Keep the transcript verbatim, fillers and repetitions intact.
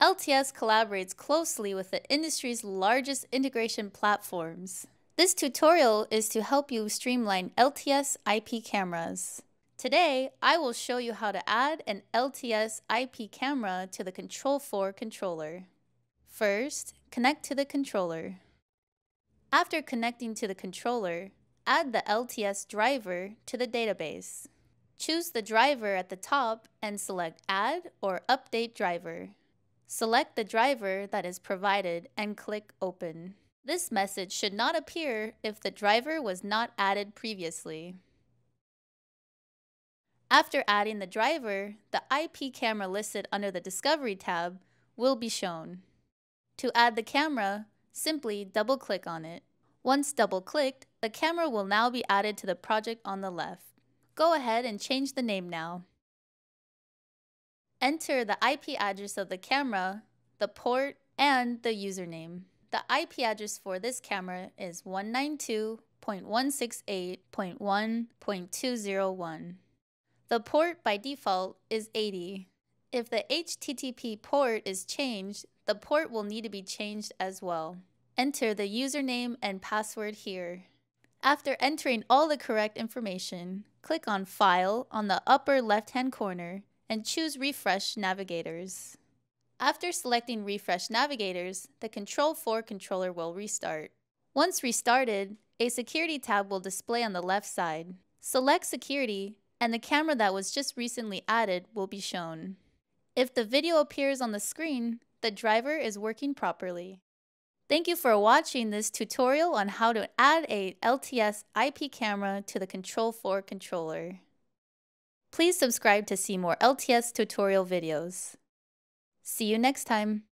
L T S collaborates closely with the industry's largest integration platforms. This tutorial is to help you streamline L T S I P cameras. Today, I will show you how to add an L T S I P camera to the Control four controller. First, connect to the controller. After connecting to the controller, add the L T S driver to the database. Choose the driver at the top and select Add or Update Driver. Select the driver that is provided and click Open. This message should not appear if the driver was not added previously. After adding the driver, the I P camera listed under the Discovery tab will be shown. To add the camera, simply double-click on it. Once double-clicked, the camera will now be added to the project on the left. Go ahead and change the name now. Enter the I P address of the camera, the port, and the username. The I P address for this camera is one ninety-two dot one sixty-eight dot one dot two oh one. The port by default is eighty. If the H T T P port is changed, the port will need to be changed as well. Enter the username and password here. After entering all the correct information, click on File on the upper left-hand corner and choose Refresh Navigators. After selecting Refresh Navigators, the Control four controller will restart. Once restarted, a security tab will display on the left side. Select Security, and the camera that was just recently added will be shown. If the video appears on the screen, the driver is working properly. Thank you for watching this tutorial on how to add a L T S I P camera to the Control four controller. Please subscribe to see more L T S tutorial videos. See you next time!